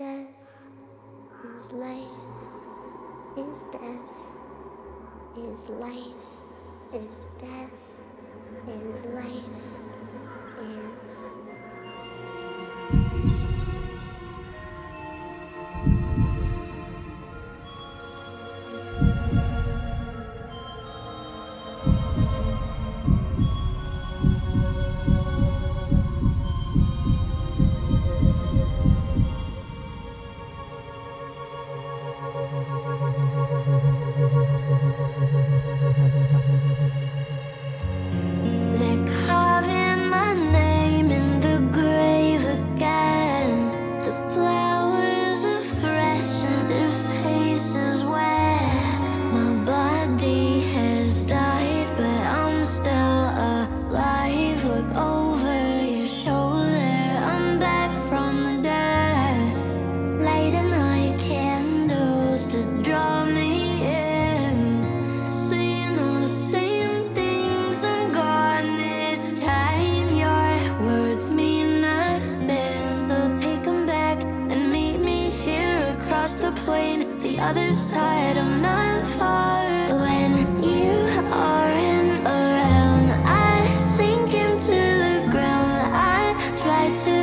Death is life, is death, is life, is death, is life, is... other side, I'm not far. When you aren't around, I sink into the ground. I try to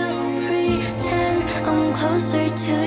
pretend I'm closer to you.